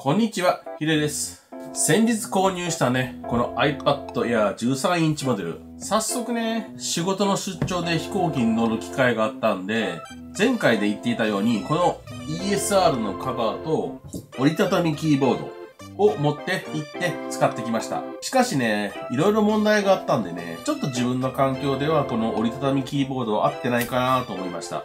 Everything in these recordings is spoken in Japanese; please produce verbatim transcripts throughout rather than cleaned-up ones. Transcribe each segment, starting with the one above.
こんにちは、ヒデです。先日購入したね、この iPad Air じゅうさんインチモデル。早速ね、仕事の出張で飛行機に乗る機会があったんで、前回で言っていたように、この イーエスアール のカバーと折りたたみキーボードを持って行って使ってきました。しかしね、いろいろ問題があったんでね、ちょっと自分の環境ではこの折りたたみキーボードは合ってないかなと思いました。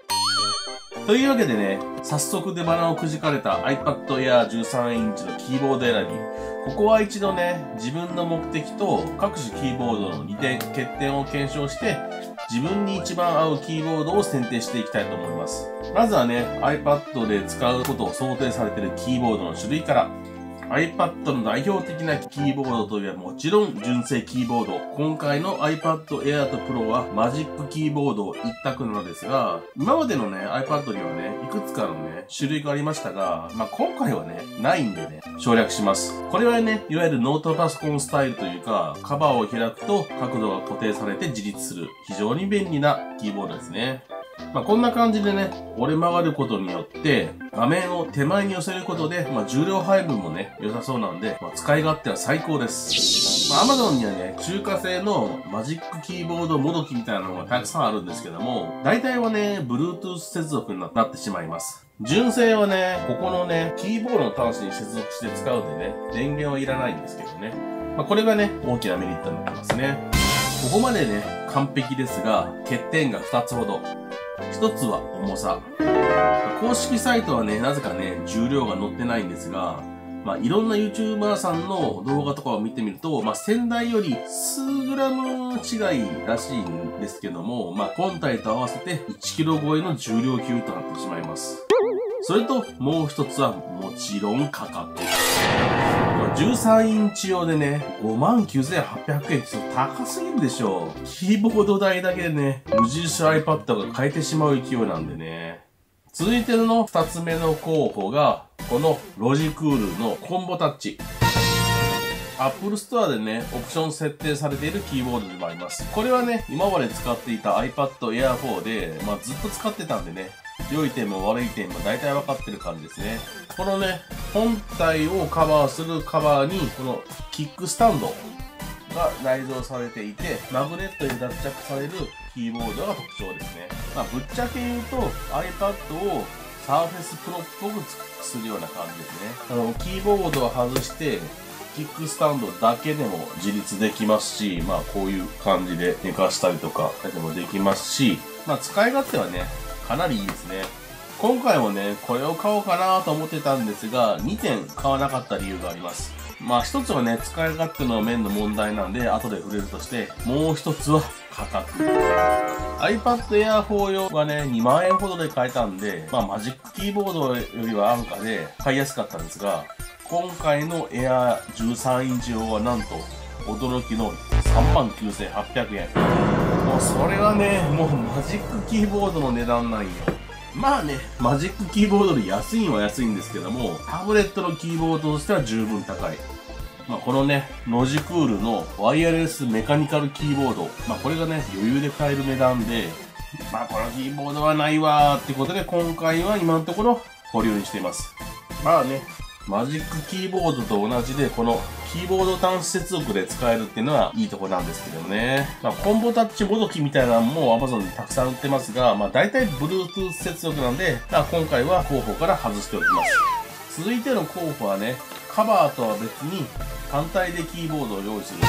というわけでね、早速出鼻をくじかれた iPad Air じゅうさんインチのキーボード選び。ここは一度ね、自分の目的と各種キーボードの利点、欠点を検証して、自分に一番合うキーボードを選定していきたいと思います。まずはね、iPad で使うことを想定されているキーボードの種類から、iPad の代表的なキーボードといえばもちろん純正キーボード。今回の iPad Air と Pro はマジックキーボード一択なのですが、今までのね、iPad にはね、いくつかのね、種類がありましたが、まあ、今回はね、ないんでね、省略します。これはね、いわゆるノートパソコンスタイルというか、カバーを開くと角度が固定されて自立する、非常に便利なキーボードですね。まあ、こんな感じでね、折れ曲がることによって、画面を手前に寄せることで、まあ、重量配分もね、良さそうなんで、まあ、使い勝手は最高です。まあ、Amazon にはね、中華製のマジックキーボードもどきみたいなのがたくさんあるんですけども、大体はね、Bluetooth 接続になってしまいます。純正はね、ここのね、キーボードの端子に接続して使うんでね、電源はいらないんですけどね。まあ、これがね、大きなメリットになってますね。ここまでね、完璧ですが、欠点がふたつほど。一つは重さ。公式サイトはね、なぜかね、重量が載ってないんですが、まあ、いろんな YouTuber さんの動画とかを見てみると、まあ、先代より数グラム違いらしいんですけども、まあ、今体と合わせていちキロ超えの重量級となってしまいます。それと、もう一つはもちろん価格。じゅうさんインチ用でね、ごまんきゅうせんはっぴゃくえんって高すぎるでしょう。キーボード代だけでね、無印 iPad が買えてしまう勢いなんでね。続いてのふたつめの候補が、このロジクールのコンボタッチ。Apple Store でね、オプション設定されているキーボードでもあります。これはね、今まで使っていた iPad Air フォーで、まあずっと使ってたんでね、良い点も悪い点も大体分かってる感じですね。このね、本体をカバーするカバーに、このキックスタンドが内蔵されていて、マグネットに脱着されるキーボードが特徴ですね。まあ、ぶっちゃけ言うと iPad を Surface Pro っぽくするような感じですね。あの、キーボードを外して、キックスタンドだけでも自立できますし、まあこういう感じで寝かしたりとかでもできますし、まあ使い勝手はね、かなりいいですね。今回もね、これを買おうかなと思ってたんですが、にてん買わなかった理由があります。まあ一つはね、使い勝手の面の問題なんで、後で触れるとして、もう一つは価格。iPad Air フォー用はね、にまんえんほどで買えたんで、まあマジックキーボードよりは安価で買いやすかったんですが、今回の Air じゅうさんインチ用はなんと、驚きのさんまんきゅうせんはっぴゃくえん。もうそれはね、もうマジックキーボードの値段なんよ。まあね、マジックキーボードで安いのは安いんですけども、タブレットのキーボードとしては十分高い。まあこのね、ロジクールのワイヤレスメカニカルキーボード。まあこれがね、余裕で買える値段で、まあこのキーボードはないわーってことで、今回は今のところ保留にしています。まあね、マジックキーボードと同じで、このキーボード端子接続で使えるっていうのはいいとこなんですけどね。まあ、コンボタッチもどきみたいなのも Amazon でたくさん売ってますが、まあ、大体 Bluetooth 接続なんで、まあ、今回は候補から外しておきます。続いての候補はね、カバーとは別に単体でキーボードを用意する。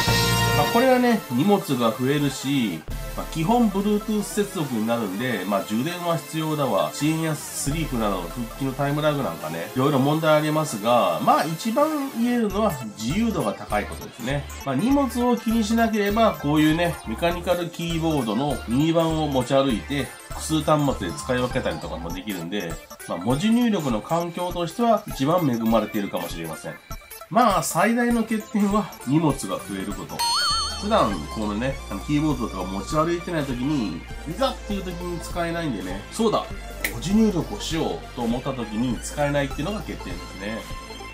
まあ、これはね、荷物が増えるし、まあ、基本 Bluetooth 接続になるんで、まあ、充電は必要だわ。遅延やスリープなどの復帰のタイムラグなんかね、いろいろ問題ありますが、まあ一番言えるのは自由度が高いことですね。まあ荷物を気にしなければ、こういうね、メカニカルキーボードのミニ版を持ち歩いて、複数端末で使い分けたりとかもできるんで、まあ文字入力の環境としては一番恵まれているかもしれません。まあ最大の欠点は荷物が増えること。普段このね、キーボードとか持ち歩いてない時に、いざっていう時に使えないんでね、そうだ、文字入力をしようと思った時に使えないっていうのが欠点ですね。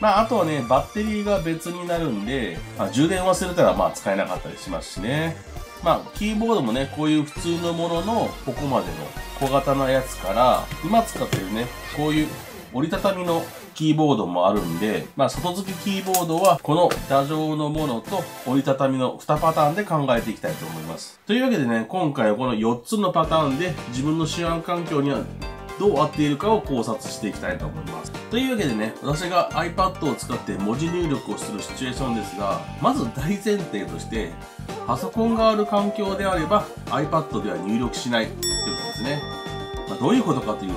まああとはね、バッテリーが別になるんで、まあ、充電忘れたらまあ使えなかったりしますしね。まあ、キーボードもね、こういう普通のものの、ここまでの小型なやつから、今使ってるね、こういう折りたたみのキーボードもあるんで、まあ、外付きキーボードはこの打錠のものと折りたたみのにパターンで考えていきたいと思います。というわけでね、今回はこのよっつのパターンで自分の使用環境にはどう合っているかを考察していきたいと思います。というわけでね、私が iPad を使って文字入力をするシチュエーションですが、まず大前提として、パソコンがある環境であれば iPad では入力しないということですね。まあ、どういうことかというと、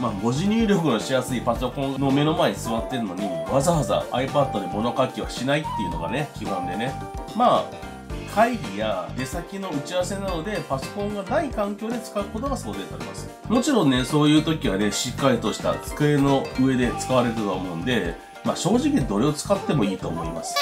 まあ、文字入力のしやすいパソコンの目の前に座ってるのに、わざわざ iPad で物書きはしないっていうのがね、基本でね。まあ会議や出先の打ち合わせなどでパソコンがない環境で使うことが想定されます。もちろんね、そういう時はね、しっかりとした机の上で使われると思うんで、まあ、正直どれを使ってもいいと思います。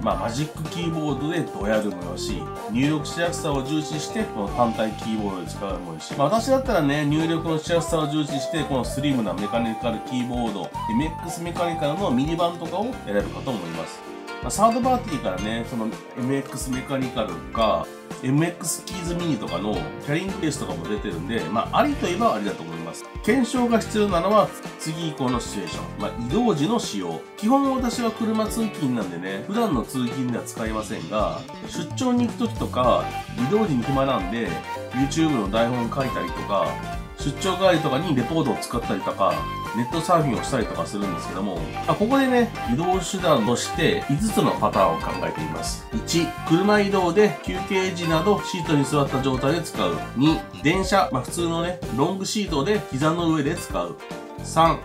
まあ、マジックキーボードでドヤるもよし、入力しやすさを重視してこの単体キーボードで使うもよし、まあ、私だったらね、入力のしやすさを重視してこのスリムなメカニカルキーボード エムエックス メカニカルのミニ版とかを選ぶかと思います。サードパーティーからね、その エムエックス メカニカルとか、エムエックス キーズミニとかのキャリングケースとかも出てるんで、まあ、ありといえばありだと思います。検証が必要なのは次以降のシチュエーション。まあ、移動時の使用。基本私は車通勤なんでね、普段の通勤では使いませんが、出張に行く時とか、移動時に暇なんで、YouTube の台本書いたりとか、出張帰りとかにレポートを使ったりとか、ネットサーフィンをしたりとかするんですけども、あ、ここでね、移動手段としていつつのパターンを考えています。いち、車移動で休憩時などシートに座った状態で使う。に、電車、まあ、普通のね、ロングシートで膝の上で使う。さん、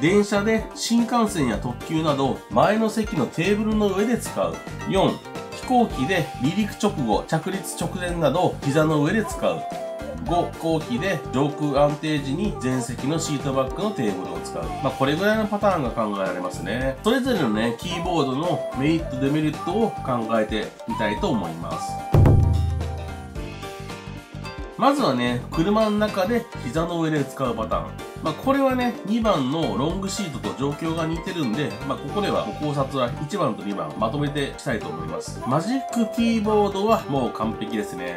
電車で新幹線や特急など前の席のテーブルの上で使う。よん、飛行機で離陸直後、着陸直前など膝の上で使う。ご、飛行機で上空安定時に前席のシートバックのテーブルを使う。まあ、これぐらいのパターンが考えられますね。それぞれのね、キーボードのメリット、デメリットを考えてみたいと思います。まずはね、車の中で膝の上で使うパターン。まあ、これはね、にばんのロングシートと状況が似てるんで、まあ、ここでは考察はいちばんとにばんまとめてしたいと思います。マジックキーボードはもう完璧ですね。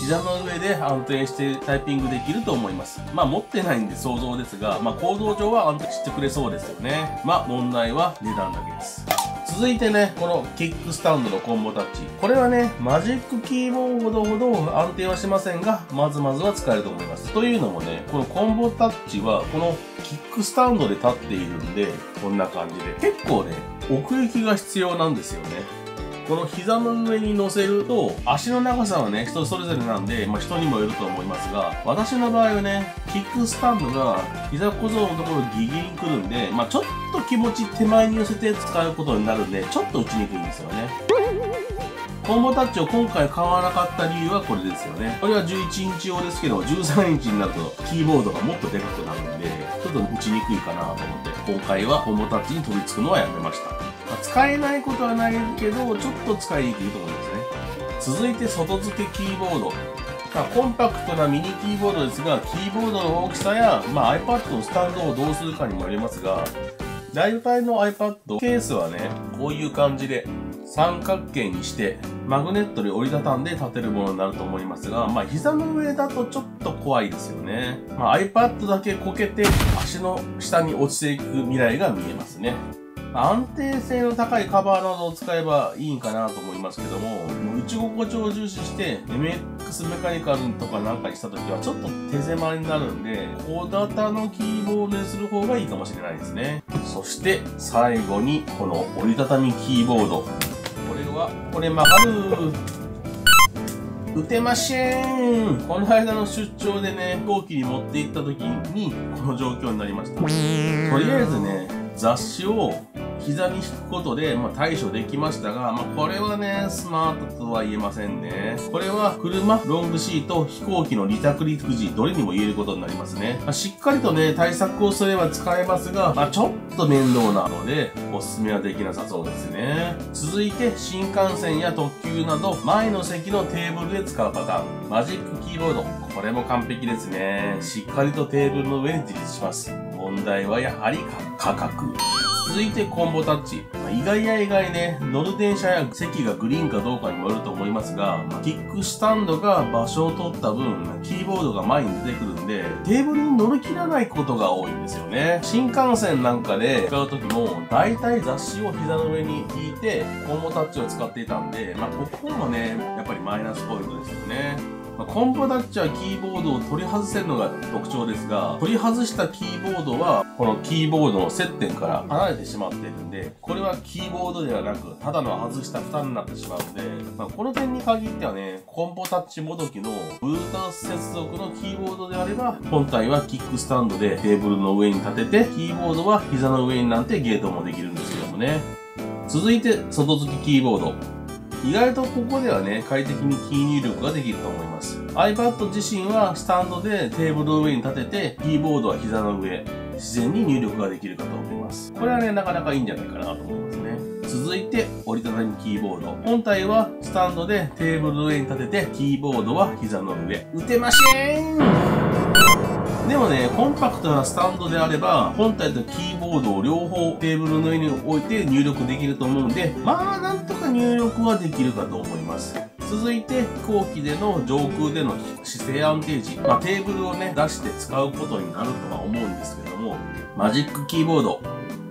膝の上で安定してタイピングできると思います。まあ持ってないんで想像ですが、まあ構造上は安定してくれそうですよね。まあ問題は値段だけです。続いてね、このキックスタンドのコンボタッチ。これはね、マジックキーボードほど安定はしませんが、まずまずは使えると思います。というのもね、このコンボタッチはこのキックスタンドで立っているんで、こんな感じで。結構ね、奥行きが必要なんですよね。この膝の上に乗せると、足の長さはね、人それぞれなんで、まあ、人にもよると思いますが、私の場合はね、キックスタンドが膝小僧のところギリギリに来るんで、まあ、ちょっと気持ち手前に寄せて使うことになるんで、ちょっと打ちにくいんですよね。コンボタッチを今回買わなかった理由はこれですよね。これはじゅういちインチ用ですけど、じゅうさんインチになるとキーボードがもっとでかくなるんで、ちょっと打ちにくいかなと思って、今回はコンボタッチに飛びつくのはやめました。使えないことはないけど、ちょっと使いにくいと思いますね。続いて、外付けキーボード。コンパクトなミニキーボードですが、キーボードの大きさや、まあ、iPad のスタンドをどうするかにもよりますが、大体の iPad ケースはね、こういう感じで三角形にして、マグネットで折りたたんで立てるものになると思いますが、まあ、膝の上だとちょっと怖いですよね。まあ、iPad だけこけて、足の下に落ちていく未来が見えますね。安定性の高いカバーなどを使えばいいんかなと思いますけども、打ち心地を重視して エムエックス メカニカルとかなんかにした時はちょっと手狭になるんで、小型のキーボードにする方がいいかもしれないですね。そして最後にこの折りたたみキーボード。これは、これ曲がる。打てましーん。この間の出張でね、飛行機に持って行った時にこの状況になりました。とりあえずね、雑誌を膝に引くことで、まあ、対処できましたが、まあ、これはね、スマートとは言えませんね。これは車、ロングシート、飛行機の離着陸時、どれにも言えることになりますね。まあ、しっかりとね、対策をすれば使えますが、まあ、ちょっと面倒なので、おすすめはできなさそうですね。続いて、新幹線や特急など、前の席のテーブルで使うパターン。マジックキーボード。これも完璧ですね。しっかりとテーブルの上に自立します。問題はやはり価格。続いてコンボタッチ。まあ、意外や意外ね、乗る電車や席がグリーンかどうかにもよると思いますが、まあ、キックスタンドが場所を取った分、キーボードが前に出てくるんで、テーブルに乗り切らないことが多いんですよね。新幹線なんかで使う時も、大体雑誌を膝の上に引いて、コンボタッチを使っていたんで、まあ、ここもね、やっぱりマイナスポイントですよね。コンボタッチはキーボードを取り外せるのが特徴ですが、取り外したキーボードは、このキーボードの接点から離れてしまっているんで、これはキーボードではなく、ただの外した蓋になってしまうので、まあ、この点に限ってはね、コンボタッチもどきの Bluetooth 接続のキーボードであれば、本体はキックスタンドでテーブルの上に立てて、キーボードは膝の上になんてゲートもできるんですけどもね。続いて、外付きキーボード。意外とここではね、快適にキー入力ができると思います。iPad 自身はスタンドでテーブルの上に立てて、キーボードは膝の上、自然に入力ができるかと思います。これはね、なかなかいいんじゃないかなと思いますね。続いて、折りたたみキーボード。本体はスタンドでテーブルの上に立てて、キーボードは膝の上。打てましーん!でもね、コンパクトなスタンドであれば、本体とキーボードを両方テーブルの上に置いて入力できると思うんで、まあなんとか入力はできるかと思います。続いて、飛行機での上空での姿勢安定時。まあテーブルをね、出して使うことになるとは思うんですけども、マジックキーボード、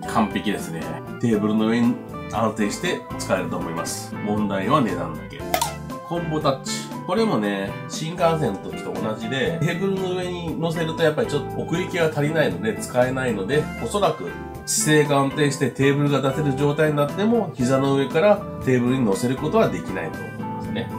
完璧ですね。テーブルの上に安定して使えると思います。問題は値段だけ。コンボタッチ。これもね、新幹線の時と同じで、テーブルの上に乗せるとやっぱりちょっと奥行きが足りないので使えないので、おそらく姿勢が安定してテーブルが出せる状態になっても、膝の上からテーブルに乗せることはできないと思いますね。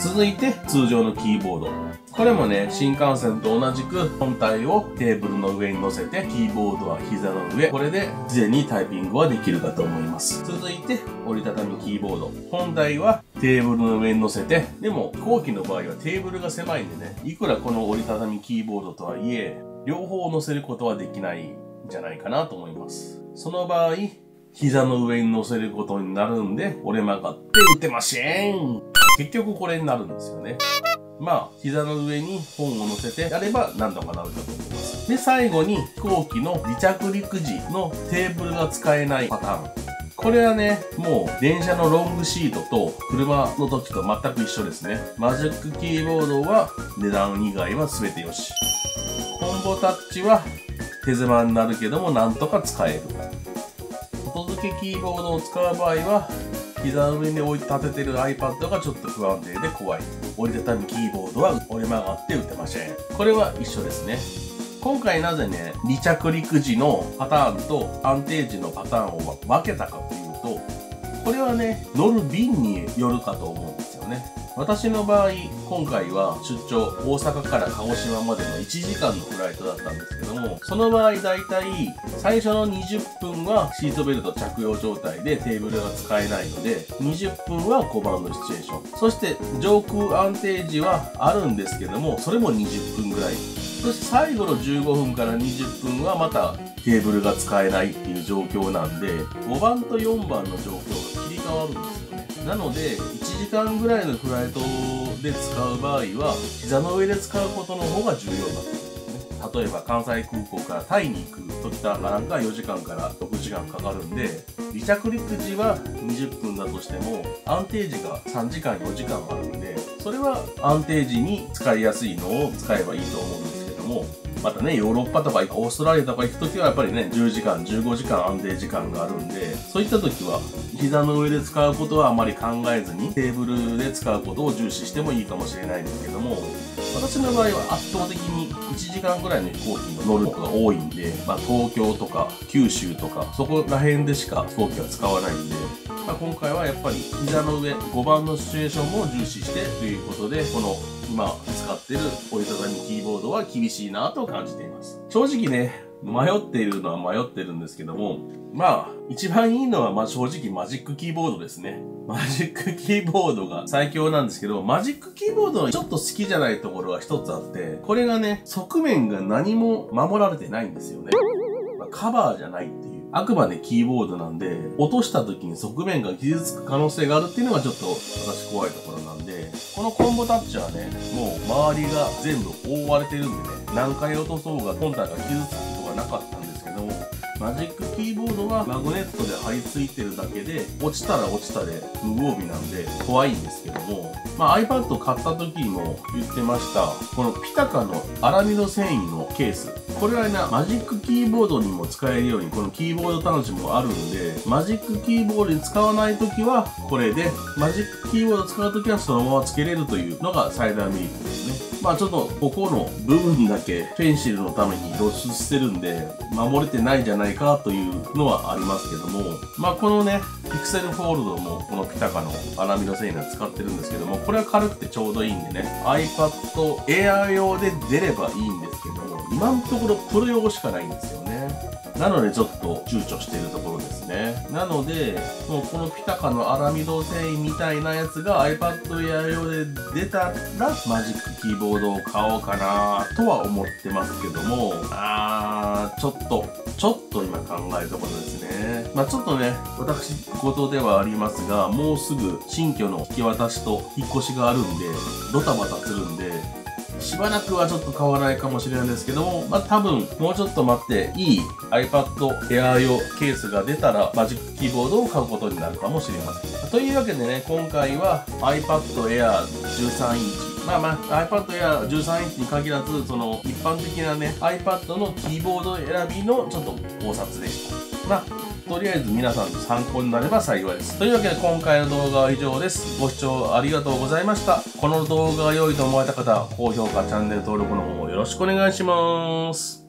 続いて、通常のキーボード。これもね、新幹線と同じく本体をテーブルの上に乗せて、キーボードは膝の上。これで事前にタイピングはできるかと思います。続いて、折りたたみキーボード。本体はテーブルの上に乗せて、でも飛行機の場合はテーブルが狭いんでね、いくらこの折りたたみキーボードとはいえ、両方乗せることはできないんじゃないかなと思います。その場合、膝の上に乗せることになるんで、折れ曲がって打てましん!結局これになるんですよね。まあ、膝の上に本を乗せてやれば何とかなるかと思います。で、最後に飛行機の離着陸時のテーブルが使えないパターン。これはね、もう電車のロングシートと車の時と全く一緒ですね。マジックキーボードは値段以外は全てよし。コンボタッチは手狭になるけどもなんとか使える。外付けキーボードを使う場合は、膝の上に置いて立ててる iPad がちょっと不安定で怖い。折りたたみキーボードは折れ曲がって打てません。これは一緒ですね。今回なぜね、離着陸時のパターンと安定時のパターンを分けたかというと、これはね、乗る便によるかと思うんですよね。私の場合、今回は出張、大阪から鹿児島までのいちじかんのフライトだったんですけども、その場合だいたい最初のにじゅっぷんはシートベルト着用状態でテーブルが使えないので、にじゅっぷんは小判のシチュエーション。そして上空安定時はあるんですけども、それもにじゅっぷんぐらい。そして最後のじゅうごふんからにじゅっぷんはまたテーブルが使えないっていう状況なんで、ごばんとよんばんの状況が切り替わるんですよね。なので、いちじかんぐらいのフライトで使う場合は、膝の上で使うことの方が重要になってくるんですね。例えば、関西空港からタイに行くときなんかがよじかんからろくじかんかかるんで、離着陸時はにじゅっぷんだとしても、安定時がさんじかん、よじかんあるんで、それは安定時に使いやすいのを使えばいいと思うんですけども、またね、ヨーロッパとかオーストラリアとか行くときはやっぱりね、じゅうじかん、じゅうごじかん安定時間があるんで、そういったときは膝の上で使うことはあまり考えずにテーブルで使うことを重視してもいいかもしれないんですけども、私の場合は圧倒的にいちじかんぐらいの飛行機に乗ることが多いんで、まあ、東京とか九州とかそこら辺でしか飛行機は使わないんで、まあ、今回はやっぱり膝の上ごばんのシチュエーションも重視してということで、この今使ってる折りたたみキーボードは厳しいなと感じています。正直ね、迷っているのは迷ってるんですけども、まあ、一番いいのはまあ正直マジックキーボードですね。マジックキーボードが最強なんですけど、マジックキーボードのちょっと好きじゃないところが一つあって、これがね、側面が何も守られてないんですよね。まあ、カバーじゃないっていう。あくまでキーボードなんで、落とした時に側面が傷つく可能性があるっていうのがちょっと私怖いところなんで、このコンボタッチはね、もう周りが全部覆われてるんでね、何回落とそうが本体が傷つくことがなかったんですけども、マジックキーボードはマグネットで貼り付いてるだけで、落ちたら落ちたで無防備なんで怖いんですけども、まあ、iPad 買った時も言ってました、このピタカのアラミド繊維のケース、これはねマジックキーボードにも使えるようにこのキーボード端子もあるんで、マジックキーボードに使わない時はこれで、マジックキーボード使う時はそのままつけれるというのが最大のメリットですね。まあちょっとここの部分だけペンシルのために露出してるんで守れてないじゃないかというのはありますけども、まあこのねピクセルフォールドもこのピタカのアラミド繊維の使ってるんですけども、これは軽くてちょうどいいんでね iPad Air 用で出ればいいんですけども、今のところプロ用しかないんですよね。なのでちょっと躊躇しているところですね。なのでもうこのピタカのアラミド繊維みたいなやつが iPad Air 用で出たらマジックキーボードを買おうかなとは思ってますけども、あーちょっとちょっと今考えるところですね。まあちょっとね私事ではありますが、もうすぐ新居の引き渡しと引っ越しがあるんでドタバタするんで、しばらくはちょっと買わないかもしれないんですけども、まあ多分もうちょっと待っていい iPad Air 用ケースが出たらマジックキーボードを買うことになるかもしれません。というわけでね、今回は iPad Air じゅうさんインチ、まあまあ iPad Air じゅうさんインチに限らずその一般的なね iPad のキーボード選びのちょっと考察でした。まあとりあえず皆さんの参考になれば幸いです。というわけで今回の動画は以上です。ご視聴ありがとうございました。この動画が良いと思われた方、高評価、チャンネル登録の方もよろしくお願いします。